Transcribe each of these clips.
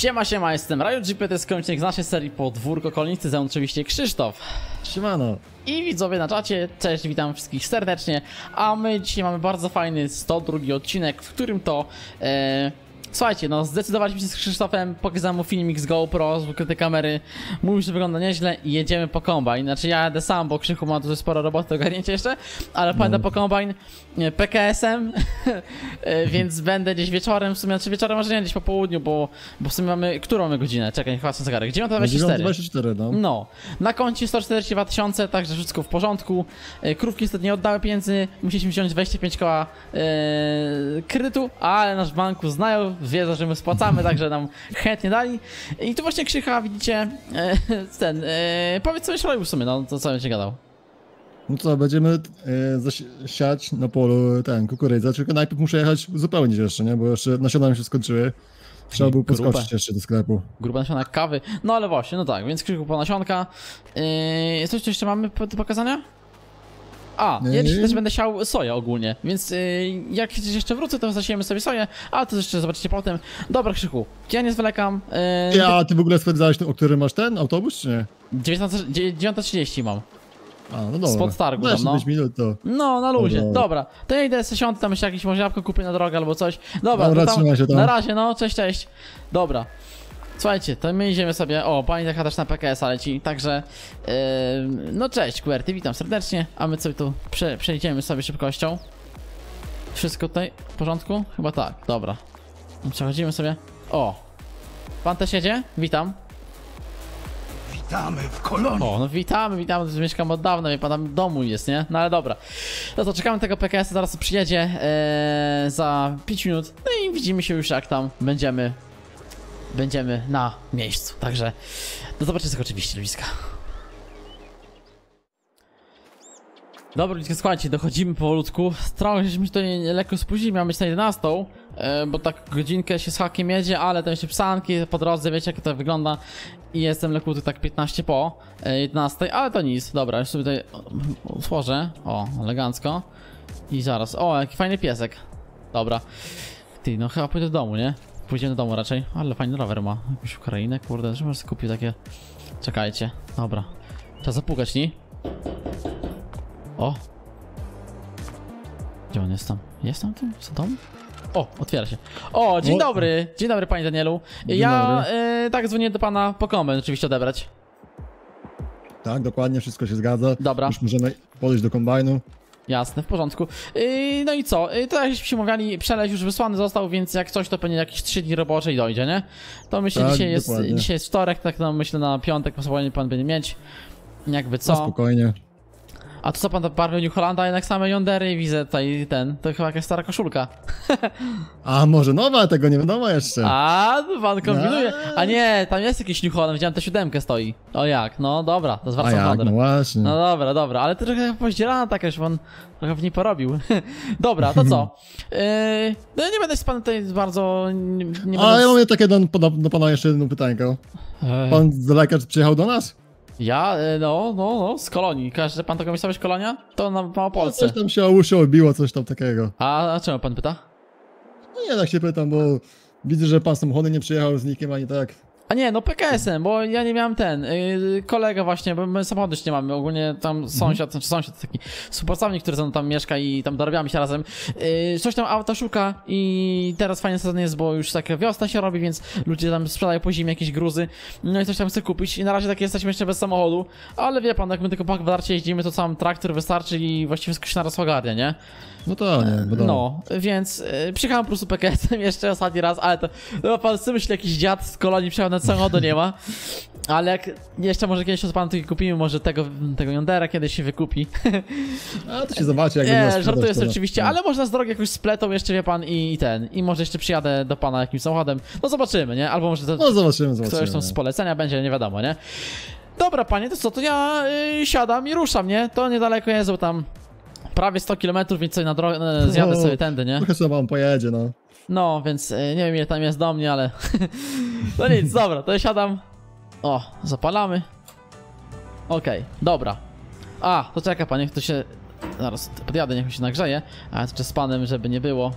Siema, jestem Rajot GPLAY, to jest kolejny z naszej serii Podwórko Kolonisty, za oczywiście Krzysztof. Siemano. I widzowie na czacie, cześć, witam wszystkich serdecznie. A my dzisiaj mamy bardzo fajny 102 odcinek, w którym to... Słuchajcie, no zdecydowaliśmy się z Krzysztofem, pokazałem mu filmik z GoPro, z ukrytej kamery. Mówił, że wygląda nieźle i jedziemy po kombajn. Znaczy ja jadę sam, bo Krzychu ma dużo sporo roboty do ogarnięcia jeszcze, ale pojadę po kombajn PKS-em, więc będę gdzieś wieczorem, w sumie, znaczy wieczorem może nie, gdzieś po południu, bo w sumie mamy, którą mamy godzinę? Czekaj, niech patrzę na zegarek, 9:24. No, na koncie 142 000, także wszystko w porządku. Krówki niestety nie oddały pieniędzy, musieliśmy wziąć 25 koła kredytu, ale nasz banku znają, wiedzą, że my spłacamy, także nam chętnie dali. I tu właśnie Krzycha, widzicie, ten, powiedz co byś robił w sumie, no to co będzie gadał. No co, będziemy zasiać na polu ten kukurydzę, tylko najpierw muszę jechać uzupełnić jeszcze, nie, bo jeszcze nasiona mi się skończyły. Trzeba było poskoczyć jeszcze do sklepu. Gruba nasiona kawy, no ale właśnie, no tak, więc Krzychu po nasionka. Coś jeszcze mamy do pokazania? A, ja też będę siał soję ogólnie, więc jak jeszcze wrócę, to zasiejemy sobie soję, ale to jeszcze zobaczycie potem. Dobra Krzychu, ja nie zwlekam. Ja, ty w ogóle sprawdzałeś, o którym masz ten autobus, czy nie? 9:30 mam. A, no dobra. Spod targu tam, no. 5 minut to... No, na luzie, dobra. To ja idę sesiąty, tam jeszcze jakieś może jabłko kupię na drogę albo coś. Dobra, no, to tam. Na razie, no, cześć. Dobra. Słuchajcie, to my idziemy sobie, o, pani taka też na PKS-a leci, także, no cześć QWERTY, witam serdecznie, a my sobie tu przejdziemy sobie szybkością. Wszystko tutaj w porządku? Chyba tak, dobra. Przechodzimy sobie, o, pan też jedzie? Witam. Witamy w kolonii. O, no witamy, mieszkam od dawna, wie pan, tam w domu jest, nie? No ale dobra. No to czekamy tego PKS-a, zaraz przyjedzie za 5 minut, no i widzimy się już jak tam będziemy. Będziemy na miejscu, także do zobaczenia oczywiście, ludziska. Dobra, ludziska, słuchajcie, dochodzimy powolutku. Trochę żeśmy się to lekko spóźnili, miałem być na 11, bo tak godzinkę się z hakiem jedzie, ale tam jeszcze psanki po drodze, wiecie jak to wygląda. I jestem lekko tak 15 po 11, ale to nic. Dobra, już sobie tutaj otworzę, o, elegancko. I zaraz, o, jaki fajny piesek. Dobra. Ty, no chyba pójdę do domu, nie? Pójdziemy do domu raczej, ale fajny rower ma, jakąś Ukrainę, kurde, że może kupił takie... Czekajcie, dobra, trzeba zapukać, nie? O! Gdzie on jest tam? Jest tam ten? Co tam? O, otwiera się. O, dzień dobry! Dzień dobry, panie Danielu. Ja tak dzwonię do pana po kombajn oczywiście odebrać. Tak, dokładnie, wszystko się zgadza. Dobra. Już możemy podejść do kombajnu. Jasne, w porządku. No i co? To jakśmy się umawiali, przelew już wysłany został, więc jak coś to pewnie jakieś 3 dni robocze i dojdzie, nie? To myślę, tak, dzisiaj jest wtorek, tak no, myślę na piątek posłanie pan będzie mieć. Jakby co? No, spokojnie. A to co pan barwił New Hollanda, jednak same Yondery widzę tutaj ten, to chyba jakaś stara koszulka. A może nowa, tego nie wiadomo jeszcze. A, pan kombinuje. A nie, tam jest jakiś New Holland, widziałem, tę 7 stoi. O jak, no dobra, to zwracam honor. No właśnie. No dobra, ale trochę poździerana taka, już pan trochę w niej porobił. Dobra, to co? No ja nie będę z panem tutaj bardzo... Ale ja mam takie do pana jeszcze jedno pytańko. Pan z daleka przyjechał do nas? Ja? No, z kolonii. Każdy pan tego mieszkałeś kolonia? To na Małopolsce. Coś tam się obiło, coś tam takiego. A czemu pan pyta? No nie, tak się pytam, bo widzę, że pan samochody nie przyjechał z nikim, ani tak. A nie, no PKS-em, bo ja nie miałem ten, kolega właśnie, bo my samochodu nie mamy, ogólnie tam sąsiad, znaczy sąsiad taki współpracownik, który ze mną tam mieszka i tam dorabiamy się razem, coś tam auta szuka i teraz fajny sezon jest, bo już taka wiosna się robi, więc ludzie tam sprzedają po zimie jakieś gruzy, no i coś tam chce kupić i na razie tak jesteśmy jeszcze bez samochodu, ale wie pan, jak my tylko po kwadracie jeździmy, to sam traktor wystarczy i właściwie wszystko się naraz ogarnia, nie? No to nie, no, więc przyjechałem po prostu PKS-em jeszcze ostatni raz, ale to, no pan co myśli, jakiś dziad z kolonii przyjechał na samochodu nie ma, ale jak jeszcze może kiedyś od pana kupimy, może tego Yondera kiedyś się wykupi. A to się zobaczy, jak będzie. Nie, żartuję sobie oczywiście, ale można z drogi jakoś spletą jeszcze, wie pan, i może jeszcze przyjadę do pana jakimś samochodem, no zobaczymy, nie? Albo może to, no zobaczymy. Ktoś tam z polecenia będzie, nie wiadomo, nie? Dobra panie, to co, to ja siadam i ruszam, nie? To niedaleko jest, bo tam prawie 100 km, więc sobie na drogę zjadę sobie tędy, nie? Trochę sobie pan pojedzie, no. No, więc nie wiem ile tam jest do mnie, ale... No nic, dobra, to ja siadam. O, zapalamy. Okej, dobra. A, to czeka pan, niech to się... Zaraz podjadę, niech mi się nagrzeje. A ja z panem, żeby nie było.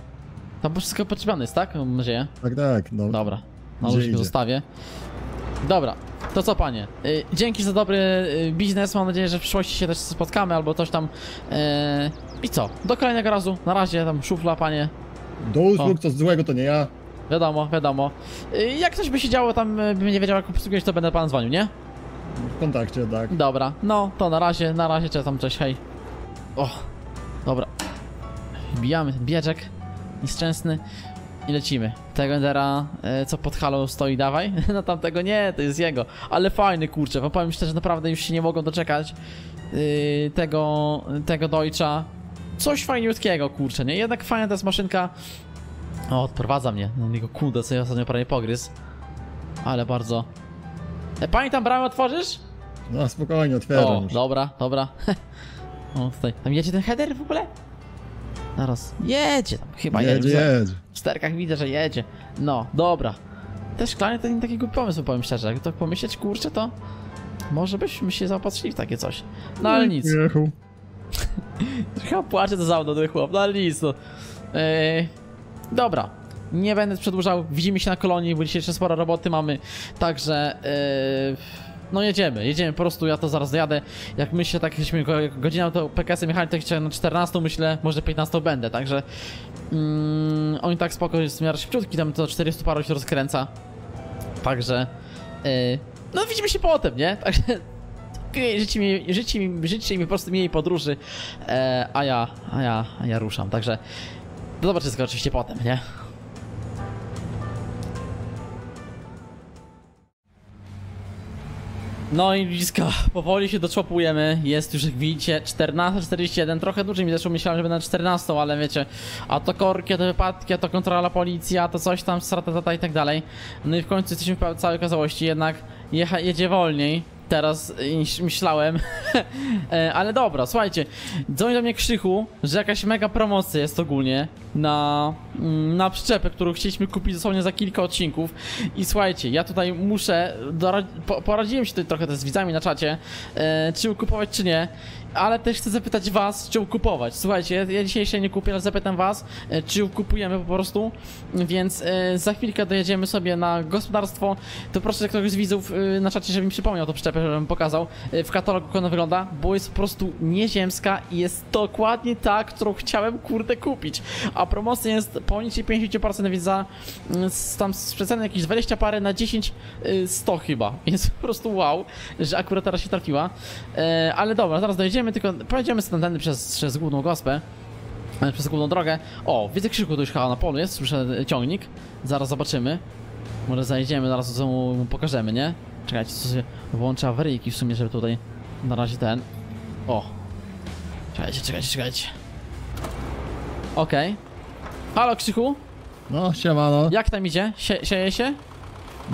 Tam wszystko potrzebne jest, tak? Mam nadzieję. Tak, no. Dobra. No już go zostawię. Dobra, to co panie? Dzięki za dobry biznes, mam nadzieję, że w przyszłości się też spotkamy albo coś tam. I co? Do kolejnego razu, na razie, tam szufla panie. Do usług, co złego to nie ja. Wiadomo, wiadomo. Jak coś by się działo, tam bym nie wiedział jak obsługiwać, to będę pan dzwonił, nie? W kontakcie, tak. Dobra, no to na razie, cześć tam, cześć, hej. O, dobra. Wbijamy ten bieczek, nieszczęsny. I lecimy. Tego endera, co pod halą stoi, dawaj. No tamtego nie, to jest jego. Ale fajny, kurczę, wam powiem szczerze, że naprawdę już się nie mogą doczekać tego Deutscha. Coś fajniutkiego, kurczę, nie? Jednak fajna ta jest maszynka. O, odprowadza mnie. No niego kudę, co ja ostatnio prawie pogryzł. Ale bardzo. Pani tam bramę otworzysz? No spokojnie, otwieram. O, już. Dobra, dobra. O, tutaj. Tam jedzie ten header w ogóle? Zaraz. Jedzie tam, chyba jedzie. W sterkach widzę, że jedzie. No, dobra. Te szklanie to nie taki głupi pomysł, powiem szczerze. Jak to pomyśleć, kurczę, to może byśmy się zaopatrzyli w takie coś. No ale nic. Chyba płacze to za mną, ten chłop. No ale nic, no. Dobra. Nie będę przedłużał. Widzimy się na kolonii, bo dzisiaj jeszcze sporo roboty mamy. Także... no jedziemy, jedziemy po prostu, ja to zaraz dojadę. Jak myślę, tak jakbyśmy godziną to PKS-em jechali, to jeszcze na 14 myślę, może 15 będę, także... oni tak spoko, jest w miarę szybciutki, tam to 40 paru się rozkręca. Także... no widzimy się potem, nie? Także... Życzcie mi po prostu miłej podróży, a ja ruszam, także... do zobaczenia oczywiście potem, nie? No i blisko, powoli się doczłapujemy, jest już jak widzicie 14:41, trochę dłużej mi zeszło, myślałem, że będę na 14, ale wiecie, a to korki, a to wypadki, a to kontrola policji, a to coś tam, strata i tak dalej. No i w końcu jesteśmy w całej okazałości, jednak jedzie wolniej teraz niż myślałem, ale dobra, słuchajcie, dzwoni do mnie Krzychu, że jakaś mega promocja jest ogólnie na przyczepę, którą chcieliśmy kupić dosłownie za kilka odcinków i słuchajcie, ja tutaj muszę, poradziłem się tutaj trochę z widzami na czacie, czy ją kupować czy nie, ale też chcę zapytać was, czy ją kupować, słuchajcie, ja dzisiaj jeszcze nie kupię, ale zapytam was, czy ją kupujemy po prostu, więc za chwilkę dojedziemy sobie na gospodarstwo, to proszę któregoś z widzów na czacie, żeby mi przypomniał to przyczepę, żebym pokazał w katalogu, jak ona wygląda, bo jest po prostu nieziemska i jest dokładnie ta, którą chciałem, kurde, kupić, a promocja jest poniżej 50%, więc za tam z przeceny jakieś 20 parę na 10, 100 chyba, więc po prostu wow, że akurat teraz się trafiła, ale dobra, zaraz dojedziemy, tylko pojedziemy stąd przez główną gospę, przez główną drogę. O, widzę Krzyku, to już chyba na polu jest, słyszę ciągnik, zaraz zobaczymy, może zajedziemy, zaraz co mu pokażemy, nie? Czekajcie, co się włącza awaryjki w sumie, żeby tutaj na razie ten... O! Czekajcie. Okej. Halo Krzychu? No, siemano. Jak tam idzie? Sieje się?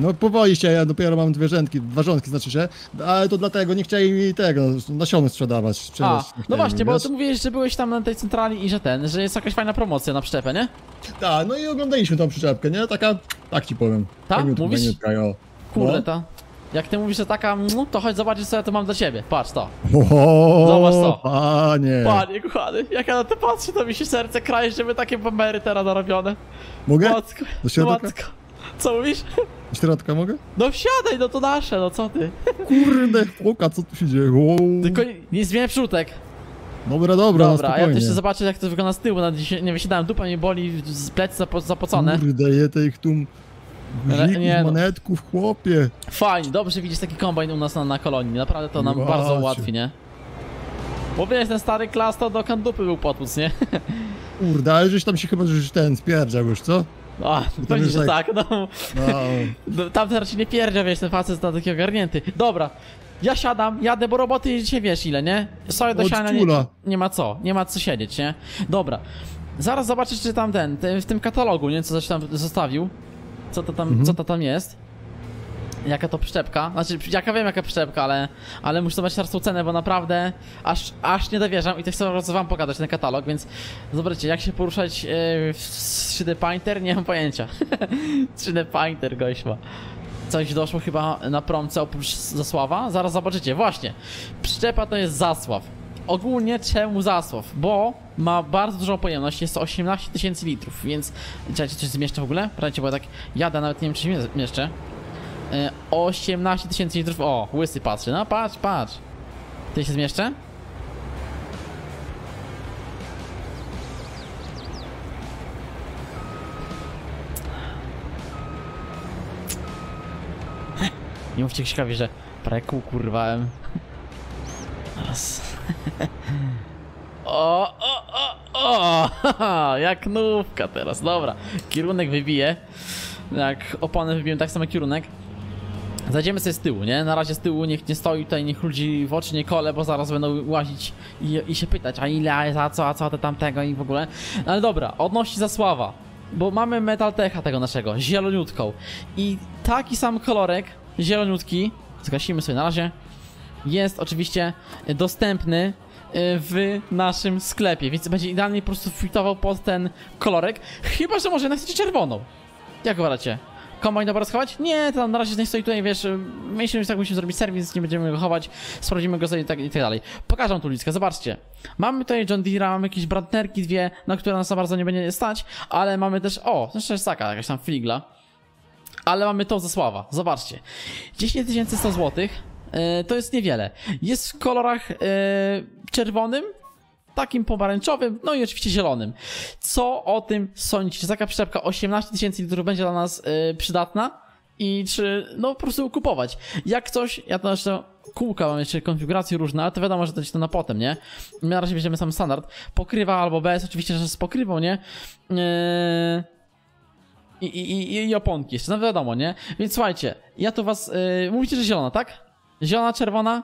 No powoli się, ja dopiero mam dwa rządki znaczy się, ale to dlatego nie chcieli mi tego, nasiony sprzedawać. No właśnie, bo ty mówiłeś, że byłeś tam na tej centrali i że że jest jakaś fajna promocja na przyczepę, nie? Tak, no i oglądaliśmy tą przyczepkę, nie? Taka, tak ci powiem. Tak? Mówisz? Kurde ta. Jak ty mówisz, że taka, to chodź zobaczyć co ja tu mam dla ciebie. Patrz to. Zobacz to. Panie. Panie kochany, jak ja na to patrzę, to mi się serce kraje, żeby takie bombery teraz narobione. Mogę? Matko, do środka? Matko. Co mówisz? Do środka mogę? No wsiadaj, no to nasze, no co ty? Kurde, chłoka, co tu się dzieje? Wow. Tylko nie zmieniaj wrzutek. Dobra, a ja też chcę zobaczyć jak to wygląda z tyłu, nie wysiadałem, dupa mi boli, z plecy zapocone. Kurde, je tych tum... Guzików, manetków, chłopie. Fajnie, dobrze widzisz taki kombajn u nas na kolonii. Naprawdę to nam bardzo ułatwi, nie? Bo wiesz, ten stary klas to do kandupy był potłuc, nie? Kurde, ale żeś tam się chyba spierdział już, co? A, będzie, że tak, no. Tamten raczej nie pierdział, wiesz, ten facet na taki ogarnięty. Dobra, ja siadam, jadę, bo roboty dzisiaj wiesz ile, nie? Sobie do siana nie ma co siedzieć, nie? Dobra, zaraz zobaczysz, czy tam w tym katalogu, nie? Co coś tam zostawił. Co to tam jest? Jaka to przyczepka? Znaczy, jaka przyczepka, ale muszę zobaczyć teraz tą cenę, bo naprawdę aż nie dowierzam i też chcę wam pokazać ten katalog, więc zobaczcie, jak się poruszać w 3D Painter? Nie mam pojęcia. 3D Painter, gośma. Coś doszło chyba na promce oprócz Zasława? Zaraz zobaczycie, właśnie. Przyczepa to jest Zasław. ogólnie czemu Zasław, bo ma bardzo dużą pojemność, jest to 18 tysięcy litrów, więc... Czekajcie, coś zmieszczę w ogóle? Prawda, bo ja tak jadę, nawet nie wiem, czy się zmieszczę. 18 tysięcy litrów, o, łysy patrzy, no patrz, patrz. Ty się zmieszczę? Nie mówcie ciekawie, że preku kurwałem. O, jak nówka teraz, dobra. Kierunek wybiję. Jak opony wybiłem, tak samo kierunek. Zajdziemy sobie z tyłu, nie? Na razie z tyłu, niech nie stoi tutaj, niech ludzi w oczy nie kole, bo zaraz będą łazić i się pytać, a ile, a co, to tamtego i w ogóle. Ale dobra, odnosi Zasława, bo mamy Metaltecha tego naszego, zieloniutką. I taki sam kolorek, zieloniutki, zgasimy sobie na razie, jest oczywiście dostępny w naszym sklepie, więc będzie idealnie po prostu fitował pod ten kolorek, chyba że może jednak chcecie czerwoną. Jak uważacie? Kombajn dobra schować? Nie, to tam na razie nie stoi tutaj, wiesz, myślę, że tak musimy zrobić serwis, nie będziemy go chować, sprawdzimy go sobie i tak dalej. Pokażę tu listkę, zobaczcie. Mamy tutaj John Deere, mamy jakieś brandnerki dwie, na które nas za bardzo nie będzie stać, ale mamy też, o, jeszcze jest taka, jakaś tam fligla. Ale mamy tą Zasława, zobaczcie. 10 100 zł, to jest niewiele. Jest w kolorach czerwonym, takim pomarańczowym, no i oczywiście zielonym. Co o tym sądzicie? Taka przyczepka 18 tysięcy litrów będzie dla nas przydatna i czy, no po prostu kupować. Jak coś, ja to jeszcze kółka mam, jeszcze konfiguracje różne, ale to wiadomo, że to jest to na potem, nie? My na razie bierzemy sam standard, pokrywa albo bez, oczywiście, że z pokrywą, nie? I oponki jeszcze, no wiadomo, nie? Więc słuchajcie, ja tu was... mówicie, że zielona, tak? Zielona, czerwona?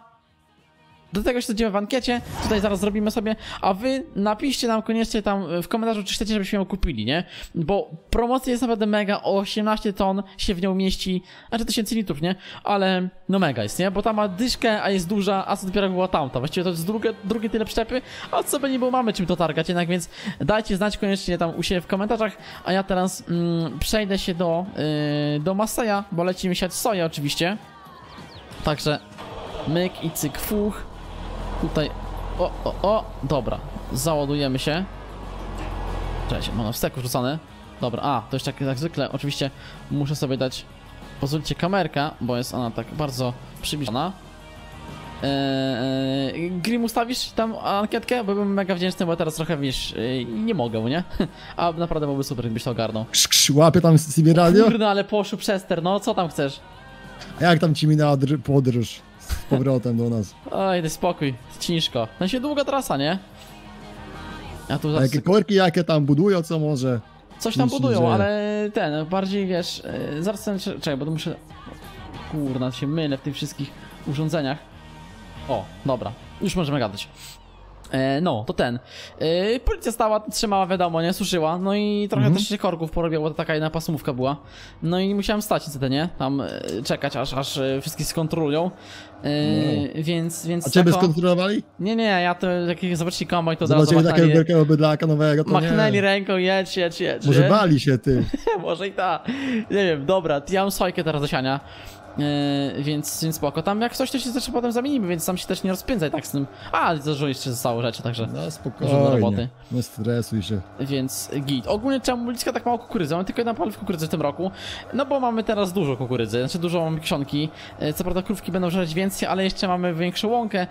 Do tego się dzieje w ankiecie, tutaj zaraz zrobimy sobie, a wy napiszcie nam koniecznie tam w komentarzu, czy chcecie, żebyśmy ją kupili, nie? Bo promocja jest naprawdę mega, 18 ton się w nią mieści, znaczy 1000 litrów, nie? Ale no mega jest, nie? Bo tam ma dyszkę, a jest duża, a co dopiero była tamta, właściwie to jest drugie tyle przyczepy, a co by nie było, mamy czym to targać jednak, więc dajcie znać koniecznie tam u siebie w komentarzach, a ja teraz przejdę się do Masseya, bo lecimy siać soję oczywiście, także myk i cyk fuch. Tutaj, o, dobra, załadujemy się. Cześć, mam wstek rzucany. Dobra, to jeszcze jak zwykle, oczywiście muszę sobie dać, pozwólcie, kamerka, bo jest ona tak bardzo przybliżona. Grim, ustawisz tam ankietkę? Bo bym mega wdzięczny, bo teraz trochę, wiesz, nie mogę, nie? A naprawdę byłby super, gdybyś to ogarnął. Łapie tam z ciebie radio? Kurde, ale poszł przester, no co tam chcesz? A jak tam ci minęła podróż? Z powrotem do nas. Oj, daj spokój, ciężko. No się długa trasa, nie? Ja tu jakie korki, jakie tam budują, co może? Coś tam budują, ale ten, bardziej wiesz... Zaraz ten... Czekaj, bo to muszę... Kurna, się mylę w tych wszystkich urządzeniach. O, dobra. Już możemy gadać. No, to ten. Policja stała, trzymała, wiadomo, nie? Suszyła. No i trochę też się korków porobiło, to taka jedna pasmówka była. No i musiałem stać niestety, nie? Tam czekać, aż wszystkich skontrolują. Więc... A ciebie skontrolowali? Nie, ja to... Jak zobaczyli kombajn, to zobaczyli takiego wielkiego bydlaka nowego, to machnęli ręką, jedź. Może bali się, ty. Może i ta. Nie wiem, dobra, ja mam sojkę teraz do siania. Więc spoko. Tam jak coś, to się też potem zamienimy, więc tam się też nie rozpędzaj tak z tym. Dużo jeszcze zostało rzeczy, także... No spokojnie, roboty. Nie stresuj się. Więc git. Ogólnie czemu bliska tak mało kukurydzy? Mamy tylko jedną palę w kukurydzy w tym roku. No bo mamy teraz dużo kukurydzy, znaczy dużo mamy krzonki. Co prawda krówki będą żreć więcej, ale jeszcze mamy większą łąkę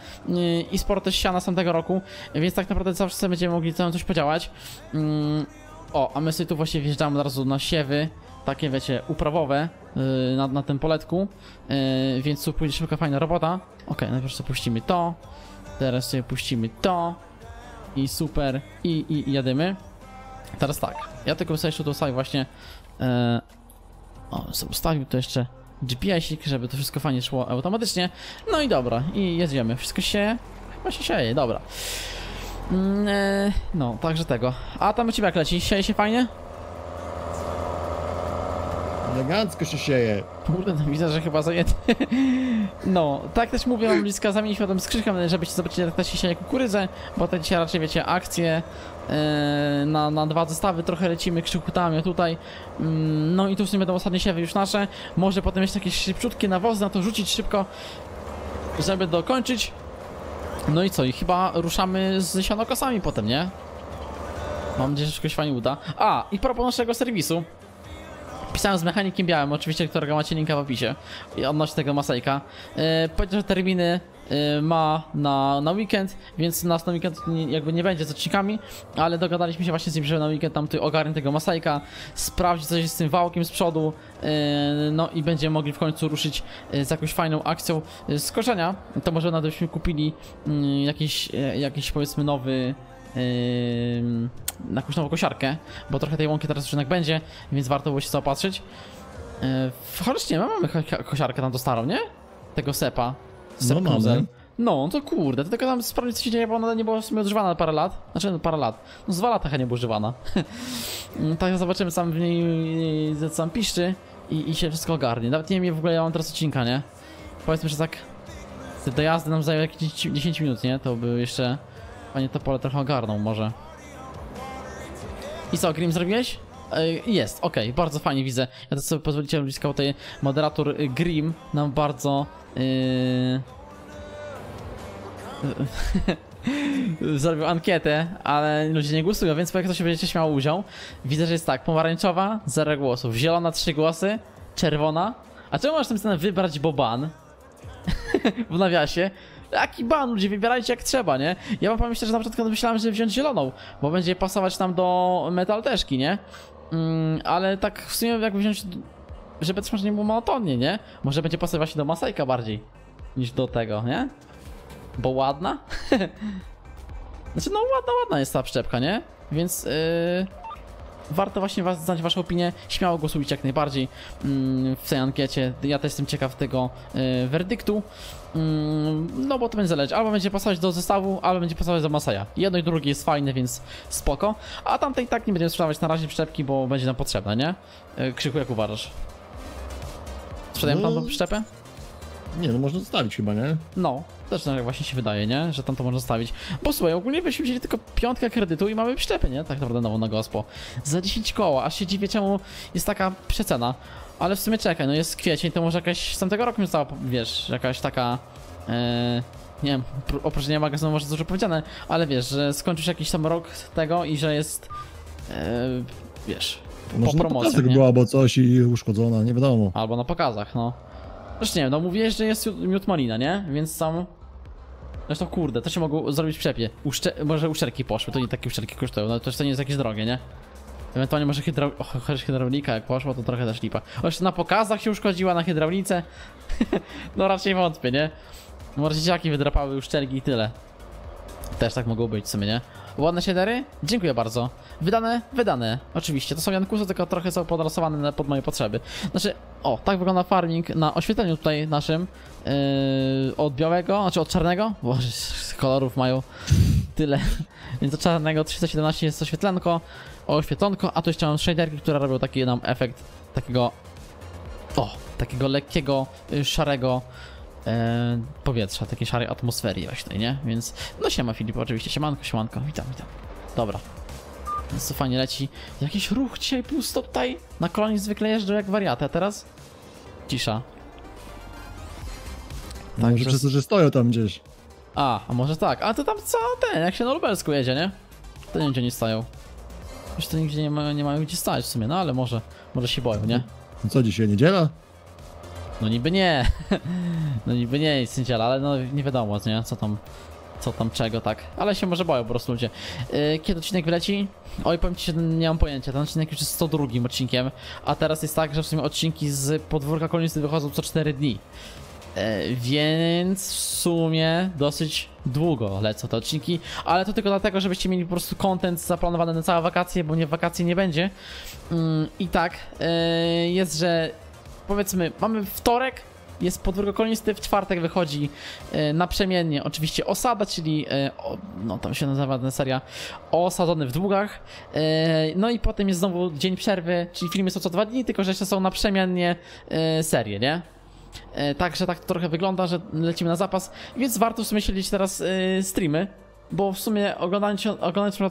i sporo też siana z tamtego roku, więc tak naprawdę zawsze będziemy mogli tam coś podziałać. A my sobie tu właśnie wjeżdżamy od razu na siewy. Takie, wiecie, uprawowe na tym poletku, więc tu pójdzie szybka, fajna robota. Okej, najpierw sobie puścimy to, teraz sobie puścimy to i super, i jadymy. Teraz tak, ja tylko sobie jeszcze tu ustawię właśnie, ustawił to jeszcze GPS-ik, żeby to wszystko fajnie szło automatycznie. No i dobra, i jedziemy, wszystko się, chyba się sieje, dobra. No, także tego. A tam u ciebie jak leci, sieje się fajnie? Elegancko się sieje. Kurde, no widzę, że chyba zajęty. No, tak też mówię, mam bliska, zamieniliśmy tam skrzynkę, żebyście zobaczyli, jak też się sieje kukurydzę, bo to dzisiaj raczej, wiecie, akcje na dwa zestawy, trochę lecimy krzykutami tutaj. No i tu w sumie będą ostatnie siewy już nasze. Może potem jeszcze jakieś szybciutkie nawozy na to rzucić szybko, żeby dokończyć. No i co? I chyba ruszamy z sianokosami potem, nie? Mam nadzieję, że wszystko się fajnie uda. A, i propos naszego serwisu. Pisałem z mechanikiem białym, oczywiście, którego macie linka w opisie. I odnośnie tego Massey'ka. Powiedział, że terminy ma na weekend, więc nas na weekend nie, jakby nie będzie z odcinkami, ale dogadaliśmy się właśnie z nim, że na weekend tam tu ogarnę tego Massey'ka, sprawdzi coś z tym wałkiem z przodu, no i będziemy mogli w końcu ruszyć z jakąś fajną akcją z korzenia. To może nawet byśmy kupili jakiś powiedzmy nowy jakąś nową kosiarkę, bo trochę tej łąki teraz już jednak będzie, więc warto było się zaopatrzyć. Chociaż nie, mamy kosiarkę tam do starą, nie? Tego sepa. No, mamy. No, to kurde, to tylko tam sprawdzić co się dzieje, bo ona nie była w sumie używana na parę lat. Znaczy, no, parę lat. No, z 2 lata chyba nie była używana. Tak, zobaczymy, sam w niej sam piszczy i się wszystko ogarnie. Nawet nie wiem, w ogóle ja mam teraz odcinka, nie? Powiedzmy, że tak do jazdy nam zajęło jakieś 10 minut, nie? To by jeszcze panie to pole trochę ogarnął może. I co, Grim zrobiłeś? Jest, okej, okay, bardzo fajnie widzę. Ja to sobie pozwolicie, blisko tutaj moderator Grim nam bardzo zrobił ankietę, ale ludzie nie głosują, więc jak ktoś się będziecie śmiało udział. Widzę, że jest tak, pomarańczowa 0 głosów, zielona 3 głosy, czerwona. A czemu masz tam cenę wybrać, bo ban? W nawiasie. Jaki ban, ludzie, wybierajcie jak trzeba, nie? Ja wam pamiętam, że na początku myślałem, żeby wziąć zieloną, bo będzie pasować nam do metalteszki, nie? Ale tak w sumie jak wziąć, żeby też może nie było monotonnie, nie? Może będzie pasować do Massey'ka bardziej niż do tego, nie? Bo ładna? Znaczy no ładna jest ta przyczepka, nie? Więc warto właśnie znać waszą opinię, śmiało głosujcie jak najbardziej w tej ankiecie. Ja też jestem ciekaw tego werdyktu, no bo to będzie zależeć, albo będzie pasować do zestawu, albo będzie pasować do Massey'a. Jedno i drugie jest fajne, więc spoko. A tamtej tak nie będziemy sprzedawać na razie przyczepki, bo będzie nam potrzebna, nie? Krzychu, jak uważasz? Sprzedajemy no, tam przyczepę? Nie, no można zostawić chyba, nie? No, też tak właśnie się wydaje, nie? Że tam to można zostawić. Bo słuchaj, ogólnie byśmy wzięli tylko 5 kredytu i mamy przyczepę, nie? Tak naprawdę nową na gospo. Za 10 koła, aż się dziwię czemu jest taka przecena. Ale w sumie czekaj, no jest kwiecień, to może jakaś z tamtego roku mi została, wiesz, jakaś taka... nie wiem, opróżnienia magazynu może dużo powiedziane, ale wiesz, że skończysz jakiś tam rok tego i że jest... wiesz, po promocji, nie? Była, bo coś i uszkodzona, nie wiadomo. Albo na pokazach, no. Zresztą nie wiem, no mówiłeś, że jest miód malina, nie? Więc sam... Zresztą kurde, to się mogło zrobić w przepie. Może uszczelki poszły, to nie takie uszczelki kosztują, no to też to nie jest jakieś drogie, nie? Ewentualnie może hydraulika jak poszło, to trochę też lipa. Zresztą na pokazach się uszkodziła, na hydraulice. No raczej wątpię, nie? Może dzieciaki wydrapały uszczelki i tyle. Też tak mogło być w sumie, nie? Ładne siedery? Dziękuję bardzo. Wydane? Wydane. Oczywiście. To są jankusy, tylko trochę są podrasowane pod moje potrzeby. Znaczy, o, tak wygląda farming na oświetleniu tutaj naszym. Od białego, znaczy od czarnego. Boże, kolorów mają tyle. Więc od czarnego 317 jest oświetlenko, oświetlonko, a tu jeszcze mam shaderki, które robią taki nam efekt takiego, takiego lekkiego, szarego powietrza, takiej szarej atmosfery właśnie, nie? Więc, no siema Filip, oczywiście, siemanko, witam. Dobra, więc to fajnie leci. Jakiś ruch dzisiaj pusto tutaj, na kolonii zwykle jeżdżą jak wariaty, a teraz cisza. Tak, może przez to, że stoją tam gdzieś. A może tak, a to tam co ten, jak się na lubelsku jedzie, nie? To nigdzie nie stają. Już to nigdzie nie mają gdzie stać w sumie, no ale może się boją, nie? No co, dzisiaj niedziela? No niby nie, jest niedziela, ale no nie wiadomo, nie? Co tam czego, tak, ale się może boją po prostu ludzie. Kiedy odcinek wyleci? Oj, powiem ci, że nie mam pojęcia, ten odcinek już jest 102 odcinkiem, a teraz jest tak, że w sumie odcinki z Podwórka Kolonisty wychodzą co 4 dni. Więc w sumie dosyć długo lecą te odcinki, ale to tylko dlatego, żebyście mieli po prostu content zaplanowany na całe wakacje, bo nie wakacji nie będzie. I tak, jest, że powiedzmy, mamy wtorek, jest Podwórko Kolonisty, w czwartek wychodzi naprzemiennie oczywiście Osada, czyli, no tam się nazywa ta seria, Osadzony w długach. No i potem jest znowu dzień przerwy, czyli filmy są co 2 dni, tylko że jeszcze są naprzemiennie serie, nie? Także tak to trochę wygląda, że lecimy na zapas, więc warto w sumie śledzić teraz streamy, bo w sumie oglądając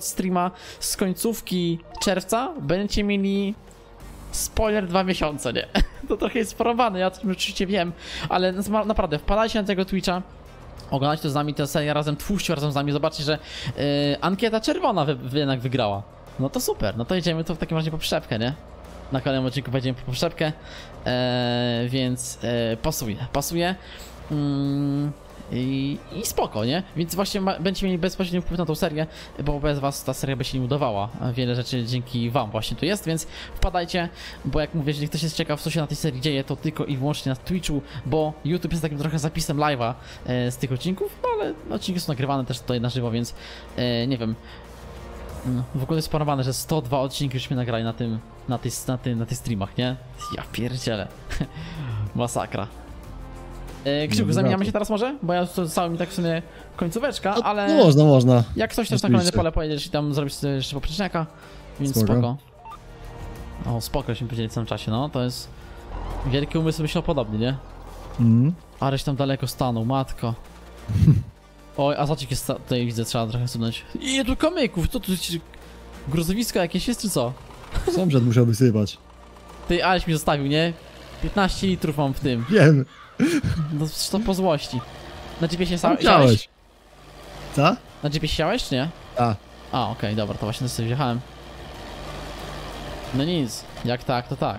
streama z końcówki czerwca będziecie mieli spoiler 2 miesiące, nie? To trochę jest porąbane, ja oczywiście wiem, ale naprawdę wpadajcie na tego Twitcha, oglądać to z nami tę serię razem, twórzcie razem z nami, zobaczcie, że ankieta czerwona jednak wygrała. No to super, no to jedziemy to w takim razie po przyczepkę, nie? Na kolejnym odcinku wejdziemy po przyczepkę, więc pasuje. I spoko, nie? Więc właśnie będziecie mieli bezpośredni wpływ na tą serię, bo bez was ta seria by się nie udawała. Wiele rzeczy dzięki wam właśnie tu jest, więc wpadajcie, bo jak mówię, jeżeli ktoś jest ciekaw, co się na tej serii dzieje, to tylko i wyłącznie na Twitchu, bo YouTube jest takim trochę zapisem live'a z tych odcinków, no ale odcinki są nagrywane też tutaj na żywo, więc nie wiem. W ogóle jest planowane, że 102 odcinki już mi nagrali na tych streamach, nie? Ja pierdzielę. Masakra. Krzyku, zamieniamy się teraz może? Bo ja tu cały mi tak w sumie końcóweczka, ale... No, można. Jak ktoś też na kolejne pole pojedziesz i tam zrobisz jeszcze poprzeczniaka, więc spoko. O, spoko się powiedzieli w samym czasie, no to jest... Wielki umysł myślą podobnie, nie? Aleś tam daleko stanął, matko. Oj, a zacik jest tutaj, widzę, trzeba trochę sunąć. I tu kamyków, co tu... Grozowisko jakieś jest, czy co? Sąsiad musiał wysypać. Ty, aleś mi zostawił, nie? 15 litrów mam w tym. Wiem. No to po złości. Na GPS się siałeś? Co? Na GPS siałeś, czy nie? A. A, okej, dobra, to właśnie sobie wjechałem. No nic, jak tak, to tak.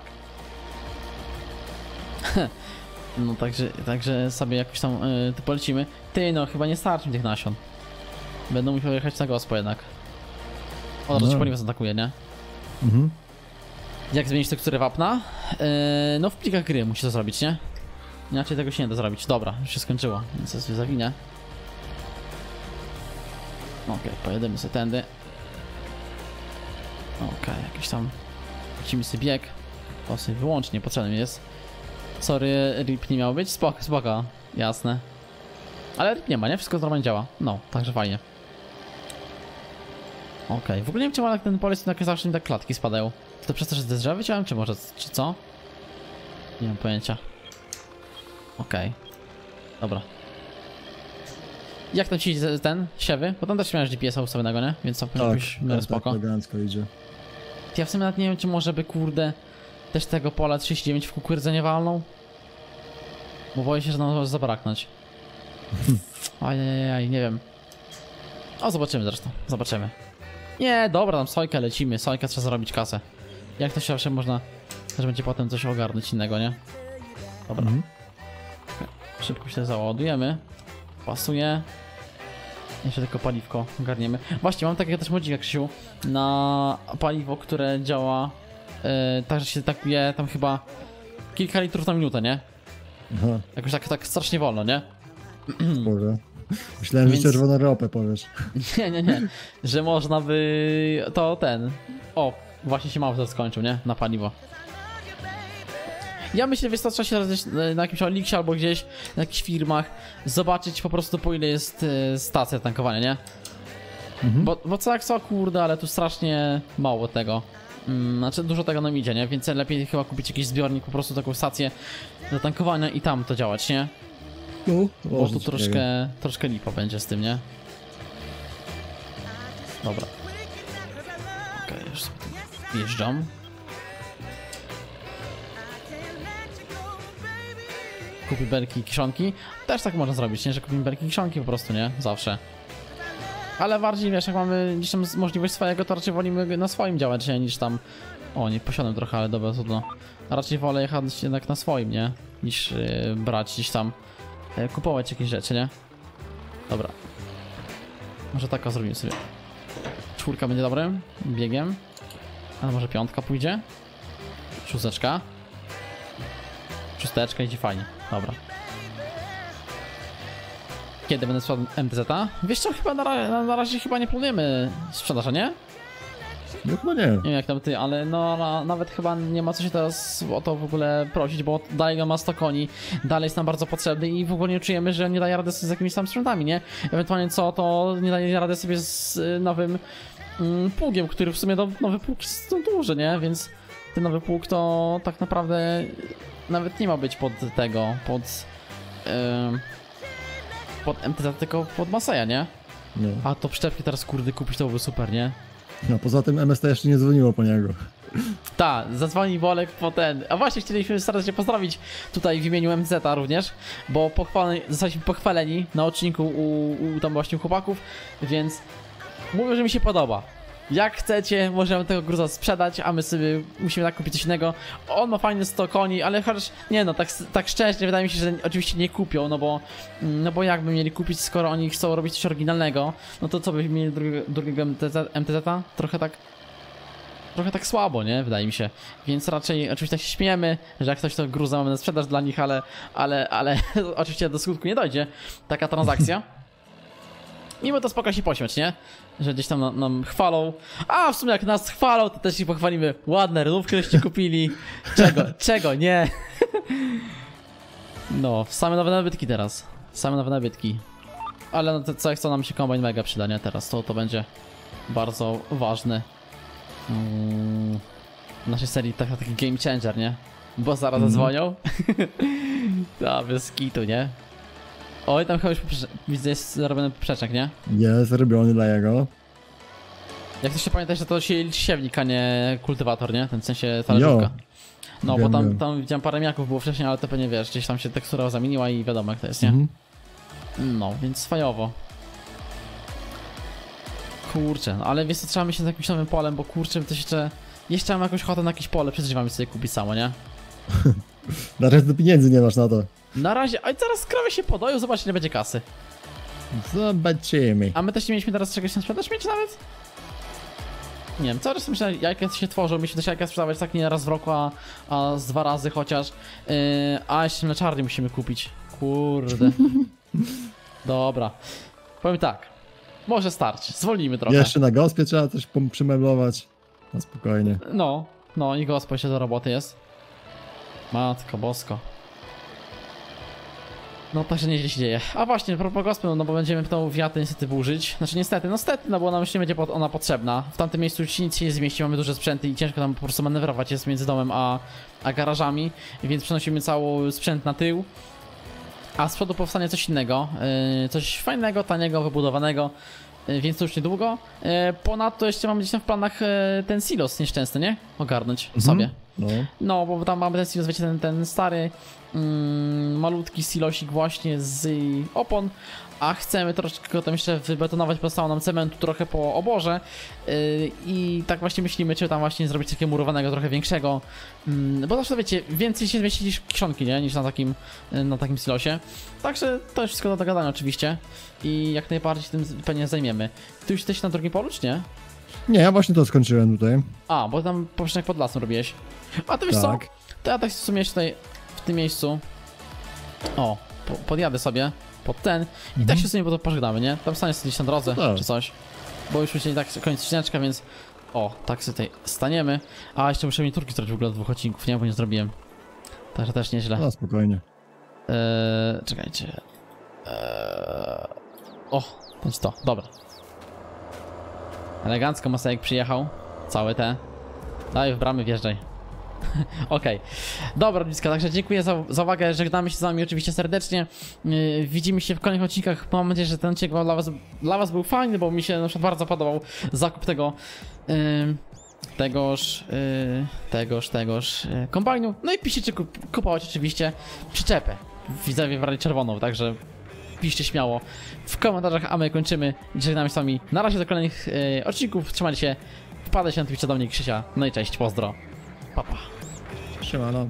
No także sobie jakoś tam tu polecimy. Ty, no chyba nie starczy mi tych nasion. Będę musiał jechać na gospo jednak. Od razu ci poniwę atakuje, nie? Mhm. Jak zmienić tekstury wapna? No w plikach gry musi to zrobić, nie? Inaczej tego się nie da zrobić. Dobra, już się skończyło, więc ja sobie zawinę. Okej, pojedziemy sobie tędy. Okej, jakiś tam... Wrócimy sobie bieg. To sobie wyłącznie potrzebny jest. Sorry, RIP nie miał być. Spoko, spoko. Jasne. Ale RIP nie ma, nie? Wszystko normalnie działa. No, także fajnie. Okej, w ogóle nie wiem, czemu ten polec na zawsze mi tak klatki spadają. To przez to, że ze drzewa wyciąłem, czy może... czy co? Nie mam pojęcia. Okej. Dobra. Jak tam ci ten siewy? Bo tam też miałeś GPS-a ustawionego, nie? Więc tam byś miał spoko. Tak, elegancko idzie. Ja w sumie nawet nie wiem, czy może by kurde też tego pola 39 w kukurydzę nie walną. Bo boję się, że nam może zabraknąć. Ajajaj, nie wiem. O, zobaczymy zresztą. Zobaczymy. Nie, dobra, tam sojkę lecimy. Sojkę trzeba zrobić kasę. Jak to się zawsze można, że będzie potem coś ogarnąć innego, nie? Dobra. Szybko się załadujemy. Pasuje. Jeszcze tylko paliwko ogarniemy. Właśnie, mam takiego też modzika, Krzysiu, na paliwo, które działa tak, że się takuje tam chyba kilka litrów na minutę, nie? Aha. Jakoś tak strasznie wolno, nie? Boże. Myślałem, że czerwoną ropę powiesz. Nie. Że można by... To ten... O, właśnie się mało skończył, nie? Na paliwo. Ja myślę, że trzeba się na jakimś Oliksie albo gdzieś, na jakichś firmach, zobaczyć po prostu po ile jest stacja tankowania, nie? Bo co jak co, kurde, ale tu strasznie mało tego. Znaczy dużo tego nam idzie, nie? Więc lepiej chyba kupić jakiś zbiornik, po prostu taką stację do tankowania i tam to działać, nie? No, bo tu troszkę lipa będzie z tym, nie? Dobra. Okej, już sobie tu wjeżdżam. Kupi belki i kiszonki. Też tak można zrobić, nie? Że kupimy belki i kiszonki po prostu, nie? Zawsze. Ale bardziej, wiesz, jak mamy gdzieś tam możliwość swojego, to raczej wolimy na swoim działać, nie? Niż tam... O, nie, posiadam trochę, ale dobra, trudno. Raczej wolę jechać jednak na swoim, nie? Niż brać gdzieś tam... kupować jakieś rzeczy, nie? Dobra. Może taka zrobimy sobie. 4 będzie dobrym biegiem. Ale może 5 pójdzie? 6. 6 idzie fajnie. Dobra. Kiedy będę sprzedał MTZ-a? Wiesz co, chyba na razie chyba nie planujemy sprzedaży, nie? No chyba nie. Nie wiem jak tam ty, ale no nawet chyba nie ma co się teraz o to w ogóle prosić, bo dalej on ma 100 koni, dalej jest nam bardzo potrzebny i w ogóle nie czujemy, że nie daje rady sobie z jakimiś tam sprzętami, nie? Ewentualnie co, to nie daje rady sobie z nowym pługiem, który w sumie nowy pług jest duży, nie? Więc ten nowy pług to tak naprawdę... Nawet nie ma być pod tego, pod MTZ, tylko pod Masseya, nie? No. A to przyczepki teraz, kurde, kupić to byłoby super, nie? No, poza tym MST jeszcze nie dzwoniło po niego. Ta, zadzwoni Bolek po ten. A właśnie chcieliśmy serdecznie pozdrowić tutaj w imieniu MTZ-a również, bo zostaliśmy pochwaleni na odcinku u tam właśnie chłopaków, więc mówię, że mi się podoba. Jak chcecie, możemy tego gruza sprzedać, a my sobie musimy tak kupić coś innego. On ma fajne 100 koni, ale chociaż nie no, tak szczęście wydaje mi się, że oczywiście nie kupią, no bo jakby mieli kupić, skoro oni chcą robić coś oryginalnego, no to co by mieli drugiego MTZ-a? Trochę tak słabo, nie? Wydaje mi się. Więc raczej oczywiście tak się śmiejemy, że jak ktoś to gruza mamy na sprzedaż dla nich, ale oczywiście do skutku nie dojdzie taka transakcja. Mimo to spoko się pośmiać, nie? Że gdzieś tam nam chwalą. A w sumie jak nas chwalą, to też ich pochwalimy. Ładne renówki żeście kupili. Czego nie? No, same nowe nabytki teraz. Same nowe nabytki. Ale no to co jak co nam się kombajn mega przyda, nie? Teraz to będzie bardzo ważne. W naszej serii taki game changer, nie? Bo zaraz zadzwonią. Ta, bez kitu, nie? Oj, tam chyba już widzę, jest zrobiony przeczek, nie? Jest zrobiony dla jego. Jak ktoś się pamięta, że to siewnik, a nie kultywator, nie? Ten w sensie talerzówka. No, wiem, bo tam widziałem parę miaków było wcześniej, ale to pewnie wiesz, gdzieś tam się tekstura zamieniła i wiadomo jak to jest, nie? No, więc fajowo. Kurczę, no ale wiesz co, trzeba myśleć z jakimś nowym polem, bo kurczę, to jeszcze mam jakąś ochotę na jakieś pole, przeżywamy sobie kupić samo, nie? Na resztę pieniędzy nie masz na to. Na razie, a zaraz krowy się podają, zobaczcie, nie będzie kasy. Zobaczymy. A my też nie mieliśmy teraz czegoś na sprzedaż mieć nawet? Nie wiem, cały czas myślę, jajka się tworzą, mieliśmy też jajka sprzedawać tak nie raz w roku, a z dwa razy chociaż. A jeszcze mleczarnię musimy kupić. Kurde. Dobra. Powiem tak, może starczy, zwolnijmy trochę. Jeszcze na gospie trzeba coś przymeblować. No spokojnie. No i gospa się do roboty jest. Matko bosko. No to się nieźle się dzieje. A właśnie, propos gospy, no bo będziemy tą wiatę niestety burzyć. Znaczy niestety, no bo nam już nie będzie ona potrzebna. W tamtym miejscu nic się nie zmieści, mamy duże sprzęty i ciężko tam po prostu manewrować jest między domem a garażami. Więc przenosimy cały sprzęt na tył. A z przodu powstanie coś innego. Coś fajnego, taniego, wybudowanego. Więc to już niedługo. Ponadto jeszcze mamy gdzieś tam w planach ten silos nieszczęsny, nie? Ogarnąć sobie. No, bo tam mamy ten silos, wiecie, ten stary, malutki silosik właśnie z opon, a chcemy troszeczkę go tam jeszcze wybetonować, pozostało nam cementu trochę po oborze i tak właśnie myślimy, czy tam właśnie zrobić takiego murowanego trochę większego, bo zawsze wiecie, więcej się zmieści niż kieszonki, nie? Niż na takim silosie, także to jest wszystko do dogadania oczywiście i jak najbardziej tym pewnie zajmiemy. Ty już jesteś na drugim polu, czy nie? Nie, ja właśnie to skończyłem tutaj. A, bo tam poprzednio pod lasem robiłeś. A ty wiesz co? To ja tak w sumie tutaj w tym miejscu. O, podjadę sobie pod ten i tak się w sumie potem pożegnamy, nie? Tam stanie sobie gdzieś na drodze czy coś. Bo już myśleli tak koniec ścineczka, więc o, tak sobie tutaj staniemy. A jeszcze muszę mi turki zrobić w ogóle od 2 odcinków, nie? Bo nie zrobiłem. Także też nieźle. No spokojnie. Czekajcie. O, to jest to, dobra. Elegancko Massey przyjechał. Całe te. Daj w bramy, wjeżdżaj. Okej. Dobra, bliska. Także dziękuję za uwagę. Żegnamy się z wami oczywiście serdecznie. Widzimy się w kolejnych odcinkach. Mam nadzieję, że ten odcinek dla was był fajny, bo mi się na przykład bardzo podobał zakup tego. Tegoż kombajnu. No i piszcie, czy kupować oczywiście przyczepę. Widzowie wybrali czerwoną, także piszcie śmiało w komentarzach, a my kończymy. Żegnamy się z wami. Na razie do kolejnych odcinków. Trzymajcie się. Wpadajcie na Twitch do mnie, Krzysia. No i cześć, pozdro. Pa, pa. Siemano.